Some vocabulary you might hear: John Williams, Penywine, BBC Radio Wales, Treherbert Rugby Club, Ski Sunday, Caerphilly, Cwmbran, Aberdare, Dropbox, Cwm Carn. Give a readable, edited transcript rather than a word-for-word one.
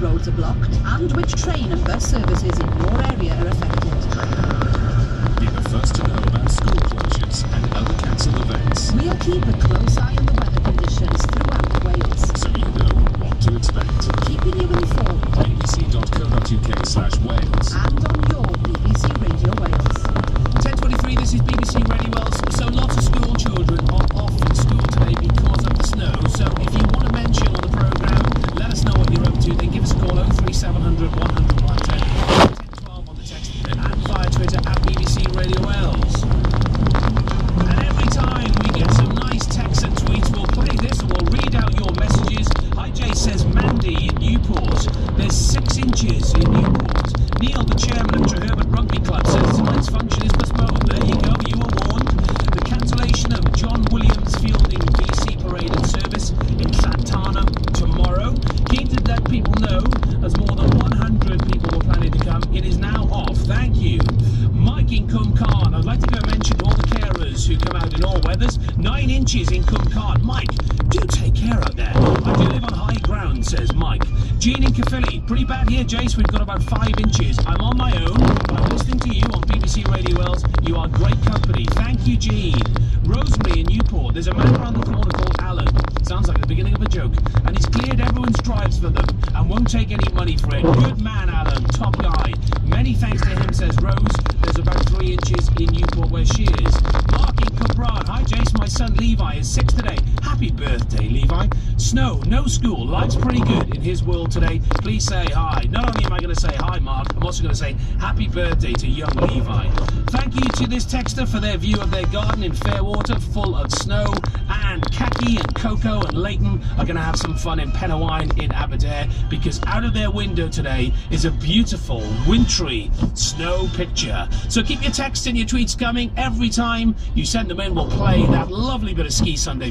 roads are blocked and which train and bus services in your area are affected. Be the first to know about school closures and other cancel events. We'll keep a close eye on the weather conditions throughout Wales, so you know what to expect. Keeping you informed. BBC.co.uk/Wales. And on your BBC Radio Wales. 10:23, this is BBC Radio Wales. So lots of school children are off from school today because of the snow. So if you want to mention on the programme, let us know what you're up to. Then give us a call 03700 100 110, 1012 on the text, and via Twitter at BBC Radio Wales. And every time we get some nice texts and tweets, we'll play this and we'll read out your messages. IJ says Mandy in Newport. There's 6 inches in Newport. Neil, the chairman of Treherbert Rugby Club, says tonight's function is postponed. There you go, you were warned. The cancellation of John Williams Fielding BC Parade and Service in Santana tomorrow. Keen to let people know, as more than 100 people were planning to come, it is now off. Thank you. Mike in Cwm Carn, I'd like to go mention all the carers who come out in all weathers. 9 inches in Cwm Carn. Mike, do take care out there. I do live on high ground, says Mike. Jean in Caerphilly, pretty bad here, Jace. We've got about 5 inches. I'm on my own, but I'm listening to you on BBC Radio Wales. You are great company. Thank you, Jean. Rosemary in Newport, there's a man around the corner called Alan. Sounds like the beginning of a joke. And he's cleared everyone's drives for them and won't take any money for it. Good man, Alan. Top guy. Many thanks to him, says Rose. There's about 3 inches in Newport where she is. Mark in Cwmbran, hi, Jace. My son Levi is 6 today. Happy birthday, Levi. Snow, no school. Life's pretty good in his world today. Please say hi. Not only am I going to say hi, Mark, I'm also going to say happy birthday to young Levi. Thank you to this texter for their view of their garden in Fairwater, full of snow. And Kaki and Coco and Leighton are going to have some fun in Penywine in Aberdare, because out of their window today is a beautiful, wintry snow picture. So keep your texts and your tweets coming. Every time you send them in, we'll play that lovely bit of Ski Sunday.